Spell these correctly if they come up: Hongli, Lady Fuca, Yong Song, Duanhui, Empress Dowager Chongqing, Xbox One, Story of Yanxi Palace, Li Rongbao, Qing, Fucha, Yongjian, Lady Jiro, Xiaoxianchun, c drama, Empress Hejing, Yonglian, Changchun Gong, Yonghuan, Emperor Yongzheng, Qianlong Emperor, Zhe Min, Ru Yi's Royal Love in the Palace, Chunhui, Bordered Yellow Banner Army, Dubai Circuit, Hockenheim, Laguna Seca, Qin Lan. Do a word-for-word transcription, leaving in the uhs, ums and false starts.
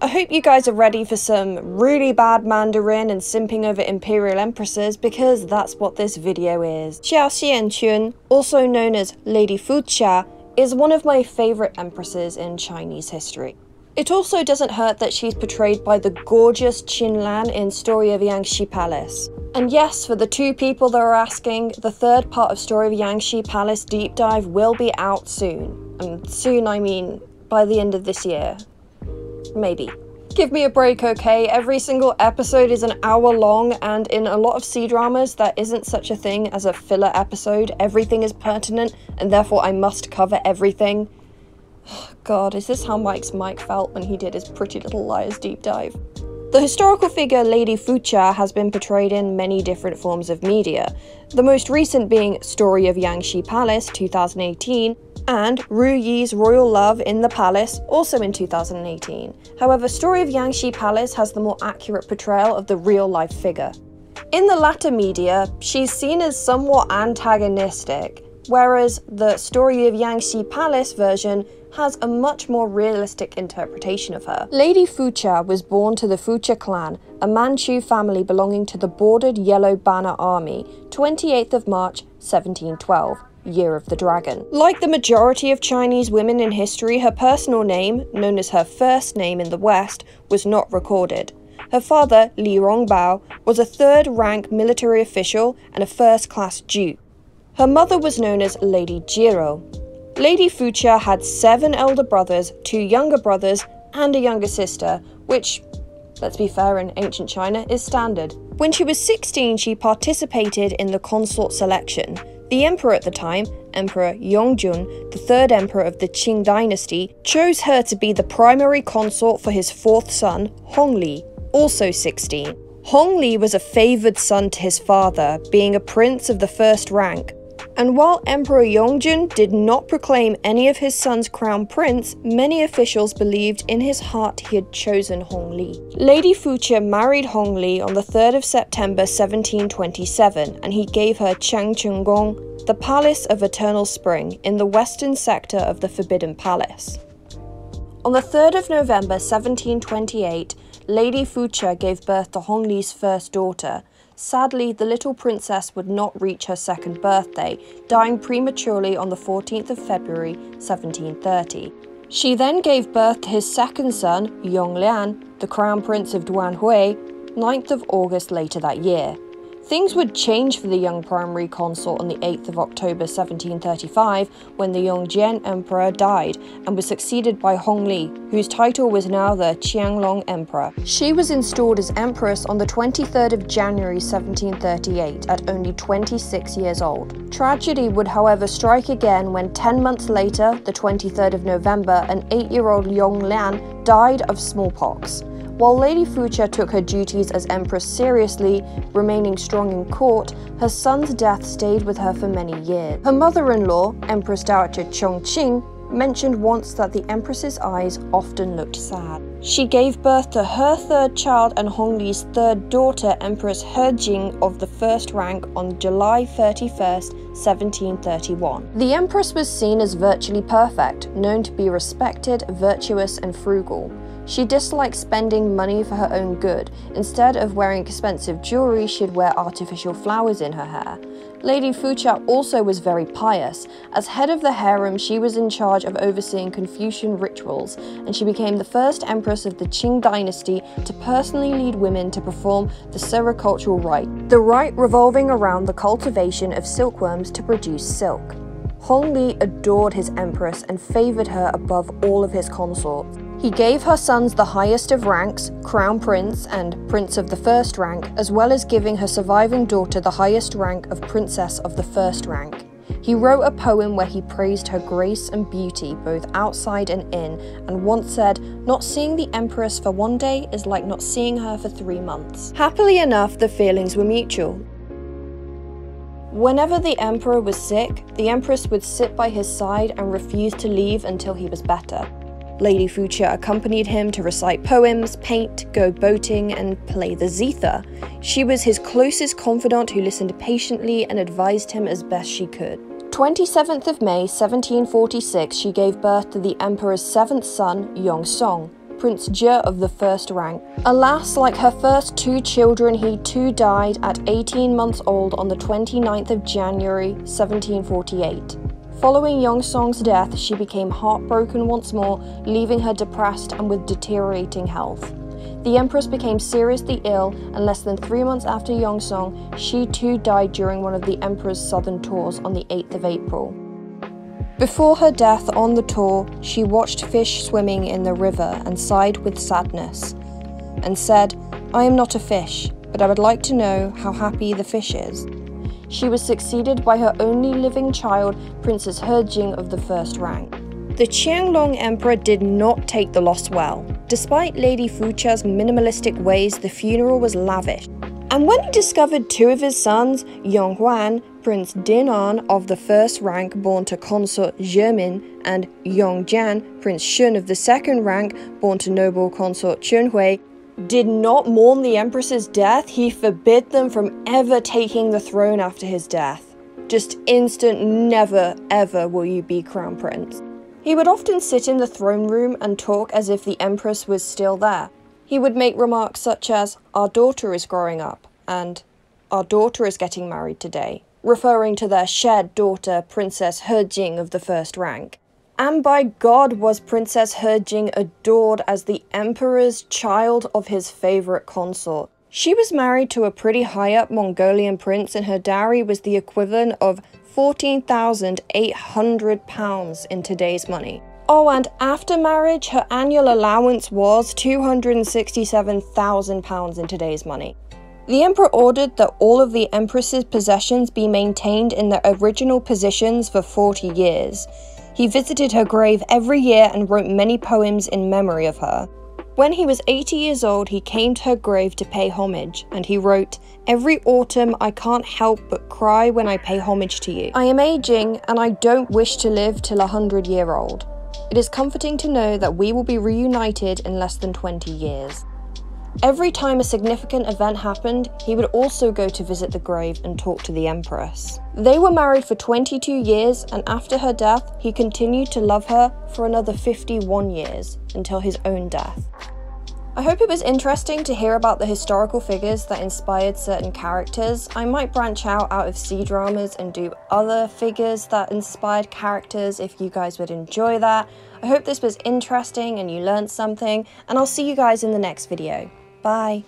I hope you guys are ready for some really bad Mandarin and simping over imperial empresses, because that's what this video is. Xiaoxianchun, also known as Lady Fuca, is one of my favourite empresses in Chinese history. It also doesn't hurt that she's portrayed by the gorgeous Qin Lan in Story of Yanxi Palace. And yes, for the two people that are asking, the third part of Story of Yanxi Palace deep dive will be out soon. And soon I mean by the end of this year. Maybe. Give me a break, okay? Every single episode is an hour long, and in a lot of C-dramas, there isn't such a thing as a filler episode. Everything is pertinent, and therefore I must cover everything. God, is this how Mike's Mike felt when he did his Pretty Little Liars deep dive? The historical figure Lady Fuca has been portrayed in many different forms of media, the most recent being Story of Yanxi Palace two thousand eighteen, and Ru Yi's Royal Love in the Palace, also in two thousand eighteen. However, Story of Yanxi Palace has the more accurate portrayal of the real-life figure. In the latter media, she's seen as somewhat antagonistic, whereas the Story of Yanxi Palace version has a much more realistic interpretation of her. Lady Fuca was born to the Fucha clan, a Manchu family belonging to the Bordered Yellow Banner Army, twenty-eighth of March, seventeen twelve. Year of the Dragon. Like the majority of Chinese women in history, her personal name, known as her first name in the West, was not recorded. Her father, Li Rongbao, was a third-rank military official and a first-class duke. Her mother was known as Lady Jiro. Lady Fuca had seven elder brothers, two younger brothers, and a younger sister, which, let's be fair, in ancient China is standard. When she was sixteen, she participated in the consort selection. The emperor at the time, Emperor Yongzheng, the third emperor of the Qing dynasty, chose her to be the primary consort for his fourth son, Hongli, also sixteen. Hongli was a favoured son to his father, being a prince of the first rank. And while Emperor Yongzheng did not proclaim any of his son's crown prince, many officials believed in his heart he had chosen Hongli. Lady Fuca married Hongli on the third of September seventeen twenty-seven, and he gave her Changchun Gong, the Palace of Eternal Spring, in the western sector of the Forbidden Palace. On the third of November seventeen twenty-eight, Lady Fuca gave birth to Hongli's first daughter. Sadly, the little princess would not reach her second birthday, dying prematurely on the fourteenth of February seventeen thirty. She then gave birth to his second son, Yonglian, the crown prince of Duanhui, ninth of August later that year. Things would change for the young primary consort on the eighth of October seventeen thirty-five, when the Yongjian Emperor died and was succeeded by Hongli, whose title was now the Qianlong Emperor. She was installed as empress on the twenty-third of January seventeen thirty-eight, at only twenty-six years old. Tragedy would, however, strike again when ten months later, the twenty-third of November, an eight-year-old Yonglian died of smallpox. While Lady Fuca took her duties as empress seriously, remaining strong in court, her son's death stayed with her for many years. Her mother-in-law, Empress Dowager Chongqing, mentioned once that the empress's eyes often looked sad. She gave birth to her third child and Hongli's third daughter, Empress Hejing of the first rank, on July thirty-first, seventeen thirty-one. The empress was seen as virtually perfect, known to be respected, virtuous, and frugal. She disliked spending money for her own good. Instead of wearing expensive jewellery, she'd wear artificial flowers in her hair. Lady Fuca also was very pious. As head of the harem, she was in charge of overseeing Confucian rituals, and she became the first empress of the Qing dynasty to personally lead women to perform the sericultural rite, the rite revolving around the cultivation of silkworms to produce silk. Hongli adored his empress and favoured her above all of his consorts. He gave her sons the highest of ranks, Crown Prince and Prince of the First Rank, as well as giving her surviving daughter the highest rank of Princess of the First Rank. He wrote a poem where he praised her grace and beauty, both outside and in, and once said, "Not seeing the Empress for one day is like not seeing her for three months." Happily enough, the feelings were mutual. Whenever the Emperor was sick, the Empress would sit by his side and refuse to leave until he was better. Lady Fuca accompanied him to recite poems, paint, go boating, and play the zither. She was his closest confidant who listened patiently and advised him as best she could. twenty-seventh of May seventeen forty-six, she gave birth to the emperor's seventh son, Yong Song. Prince Zhe of the first rank. Alas, like her first two children, he too died at eighteen months old on the twenty-ninth of January, seventeen forty-eight. Following Yong Song's death, she became heartbroken once more, leaving her depressed and with deteriorating health. The Empress became seriously ill, and less than three months after Yong Song, she too died during one of the Emperor's southern tours on the eighth of April. Before her death on the tour, she watched fish swimming in the river and sighed with sadness, and said, "I am not a fish, but I would like to know how happy the fish is." She was succeeded by her only living child, Princess Hejing of the first rank. The Qianlong Emperor did not take the loss well. Despite Lady Fuca's minimalistic ways, the funeral was lavish. And when he discovered two of his sons, Yonghuan, Prince Dinan of the first rank born to consort Zhe Min, and Yongjian, Prince Shun of the second rank born to noble consort Chunhui, did not mourn the Empress's death, he forbid them from ever taking the throne after his death. Just instant never ever will you be crown prince. He would often sit in the throne room and talk as if the Empress was still there. He would make remarks such as, "Our daughter is growing up," and "Our daughter is getting married today," referring to their shared daughter, Princess Hejing of the first rank. And by God, was Princess Hejing adored as the Emperor's child of his favourite consort. She was married to a pretty high-up Mongolian prince, and her dowry was the equivalent of fourteen thousand eight hundred pounds in today's money. Oh, and after marriage, her annual allowance was two hundred sixty-seven thousand pounds in today's money. The Emperor ordered that all of the Empress's possessions be maintained in their original positions for forty years. He visited her grave every year and wrote many poems in memory of her. When he was eighty years old, he came to her grave to pay homage, and he wrote, "Every autumn I can't help but cry when I pay homage to you. I am aging, and I don't wish to live till a hundred year old. It is comforting to know that we will be reunited in less than twenty years. Every time a significant event happened, he would also go to visit the grave and talk to the Empress. They were married for twenty-two years, and after her death, he continued to love her for another fifty-one years, until his own death. I hope it was interesting to hear about the historical figures that inspired certain characters. I might branch out out of C-dramas and do other figures that inspired characters if you guys would enjoy that. I hope this was interesting and you learned something, and I'll see you guys in the next video. Bye.